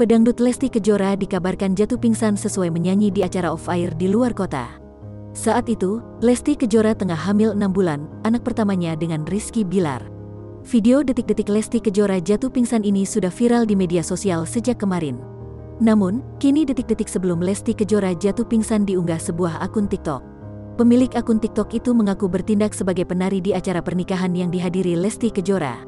Pedangdut Lesti Kejora dikabarkan jatuh pingsan sesuai menyanyi di acara off-air di luar kota. Saat itu, Lesti Kejora tengah hamil 6 bulan, anak pertamanya dengan Rizky Billar. Video detik-detik Lesti Kejora jatuh pingsan ini sudah viral di media sosial sejak kemarin. Namun, kini detik-detik sebelum Lesti Kejora jatuh pingsan diunggah sebuah akun TikTok. Pemilik akun TikTok itu mengaku bertindak sebagai penari di acara pernikahan yang dihadiri Lesti Kejora.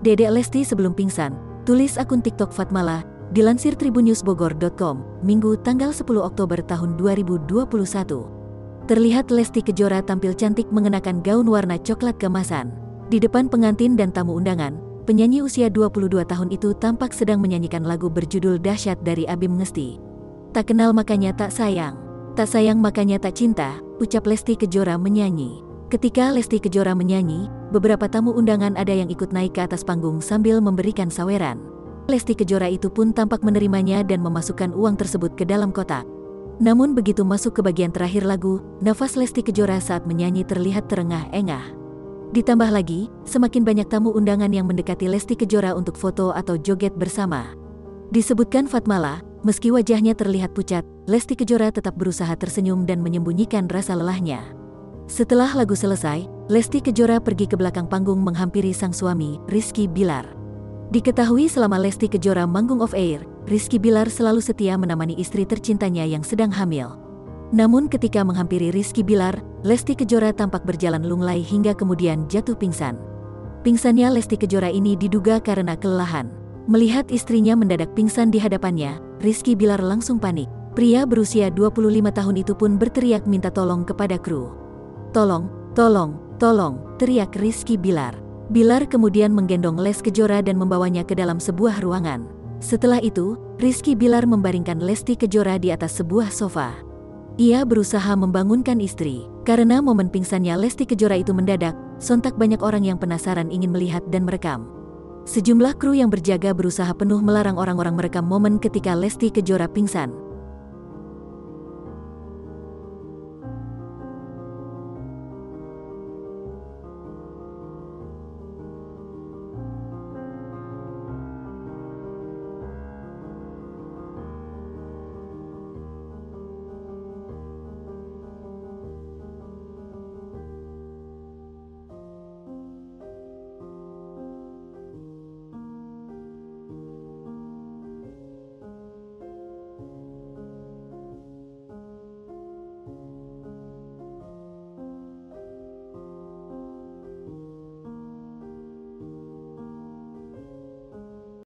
Dedek Lesti sebelum pingsan, tulis akun TikTok Fatmala, dilansir Tribunnewsbogor.com, Minggu tanggal 10 Oktober tahun 2021. Terlihat Lesti Kejora tampil cantik mengenakan gaun warna coklat kemasan. Di depan pengantin dan tamu undangan, penyanyi usia 22 tahun itu tampak sedang menyanyikan lagu berjudul Dahsyat dari Abim Ngesti. Tak kenal makanya tak sayang makanya tak cinta, ucap Lesti Kejora menyanyi. Ketika Lesti Kejora menyanyi, beberapa tamu undangan ada yang ikut naik ke atas panggung sambil memberikan saweran. Lesti Kejora itu pun tampak menerimanya dan memasukkan uang tersebut ke dalam kotak. Namun begitu masuk ke bagian terakhir lagu, nafas Lesti Kejora saat menyanyi terlihat terengah-engah. Ditambah lagi, semakin banyak tamu undangan yang mendekati Lesti Kejora untuk foto atau joget bersama. Disebutkan Fatmala, meski wajahnya terlihat pucat, Lesti Kejora tetap berusaha tersenyum dan menyembunyikan rasa lelahnya. Setelah lagu selesai, Lesti Kejora pergi ke belakang panggung menghampiri sang suami, Rizky Billar. Diketahui selama Lesti Kejora manggung off-air, Rizky Billar selalu setia menemani istri tercintanya yang sedang hamil. Namun ketika menghampiri Rizky Billar, Lesti Kejora tampak berjalan lunglai hingga kemudian jatuh pingsan. Pingsannya Lesti Kejora ini diduga karena kelelahan. Melihat istrinya mendadak pingsan di hadapannya, Rizky Billar langsung panik. Pria berusia 25 tahun itu pun berteriak minta tolong kepada kru. "Tolong, tolong, tolong," teriak Rizky Billar. Billar kemudian menggendong Lesti Kejora dan membawanya ke dalam sebuah ruangan. Setelah itu, Rizky Billar membaringkan Lesti Kejora di atas sebuah sofa. Ia berusaha membangunkan istri. Karena momen pingsannya Lesti Kejora itu mendadak, sontak banyak orang yang penasaran ingin melihat dan merekam. Sejumlah kru yang berjaga berusaha penuh melarang orang-orang merekam momen ketika Lesti Kejora pingsan.